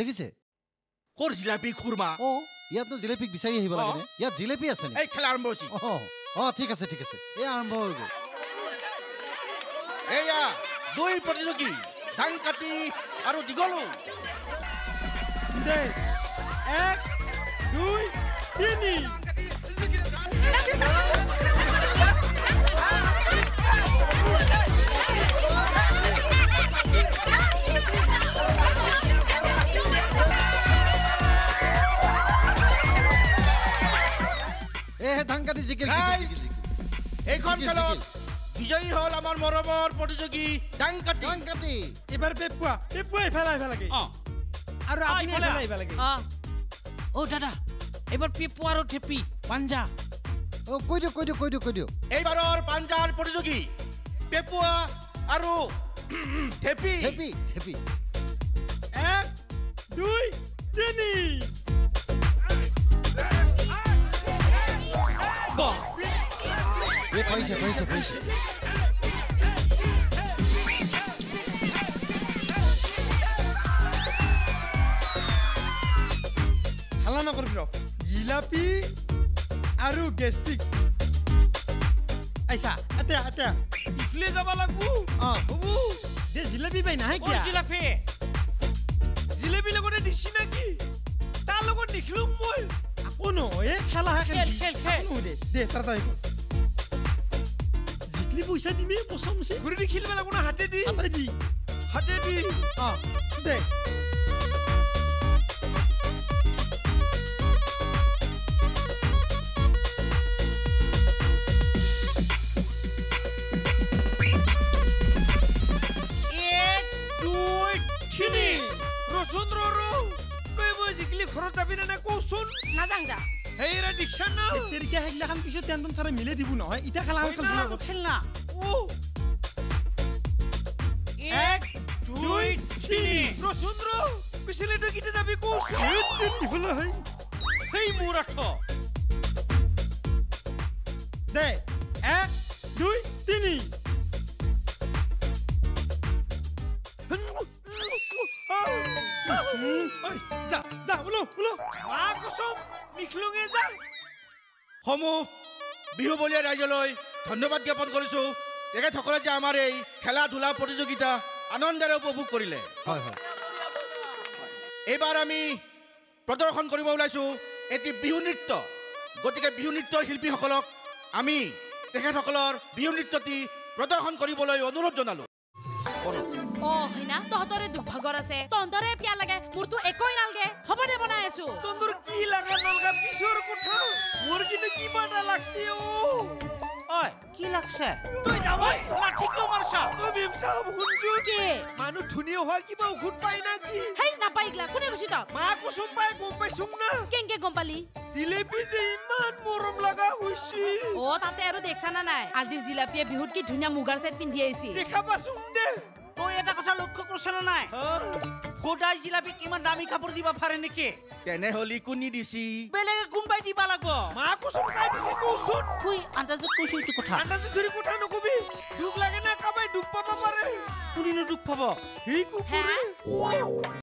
দেখিছে কোৰ জিলাপি খুৰমা ও ইয়াত ন জিলাপি বিচাৰি আহিব লাগে ইয়াত জিলাপি আছে নে এই খেলা আৰম্ভ হৈছে ও ও ঠিক আছে এ আৰম্ভ হৈছে এয়া দুই প্ৰতিযোগী ডাংকাতি আৰু দিগলু দে 1 2 3 ধানকাটি জিকিল এইখন খেলত বিজয়ী হল আমার মৰমৰ প্ৰতিযোগী ধানকাটি ধানকাটি এবাৰ পেপুৱা ফেলাইবা লাগে অ আৰু আপুনি ফেলাইবা লাগে অ ও দাদা এবাৰ পেপুৱা আৰু ঠেপি পাঞ্জা ও কই দিও এইবাৰৰ পাঞ্জাৰ প্ৰতিযোগী পেপুৱা আৰু ঠেপি 1 2 3 ये पैसे हल्ला न करबि जिलापी आरो गेस्टिक ऐसा अते इफले जाबा लागबो हां बाबू दे जिलापी भाई नाही क्या जिलापी लगोटे दिसि ना की ता लगो दिखलु मोय कोनो ए खेला है खेल दे तरताई जिकली पैसा दिमे कसम से घुरी खेलबा लागोना हाथे दी हां दे তেরিকা হেগলা খান পিছত তেনদন সারা মিলে দিব না ইটা খেলা হল খেলনা ও 1 2 3 রসুন্দ্র পিছলে ডকিতে যাবে কো তিন হলো হেই মোরাঠ দে 1 2 3 ওই যা বলো মা কসম নিখলুগে যা হমো বিহু বলিয়া রাইজলৈ ধন্যবাদ জ্ঞাপন কৰিছো তেখেতসকলে যে আমাৰ এই খেলা ধূলা প্ৰতিযোগিতা আনন্দৰে উপভোগ কৰিলে হয় হয় এবাৰ আমি প্ৰদৰ্শন কৰিব ওলাইছো এটি বিহু নৃত্য গতিকে বিহু নৃত্যৰ শিল্পীসকলক আমি তেখেতসকলৰ বিহু নৃত্যটি প্ৰদৰ্শন কৰিবলৈ অনুৰোধ জনালো Oh, hina, tohore dubhagora se. Tondore pya lage, murtu ekoi nalge. Hobade banaye su. Tondor ki laga nalga bishor kutha. Murgi ne ki bana lagse o. Oy, ki lagse? Tu jaoy, lathi ko marsha. Tu bimsa bhunju ke. Manu thuniyo ha ki ba khun pai na ki. Hey, na pai gla. Kune kushi ta. Ma ko sum pai gompai sum na. Kenge gompali. Jilebi je iman morom laga hoisi. Oh, tate aru dekha na nai. Aji jilebi bihut ki dhunya mugar set pindi aisi. Dekha ba sum de. तो ये तो कसाल लोग को cushion ना है। गोदाई जिला भी कीमत दामी खबर दी बाफारे ने के। तेने होली कुनी दिसी। बेले का गुंबाई दी बालक बो। माँ कुशन का दिसी कुशन। कोई अंदाज़ कुशन तो कुठा। अंदाज़ धुरी कुठा न कुबी। डूब लगे ना कमाई डूब पापा मरे। कुनी न डूब पापा। ही कुपुरी।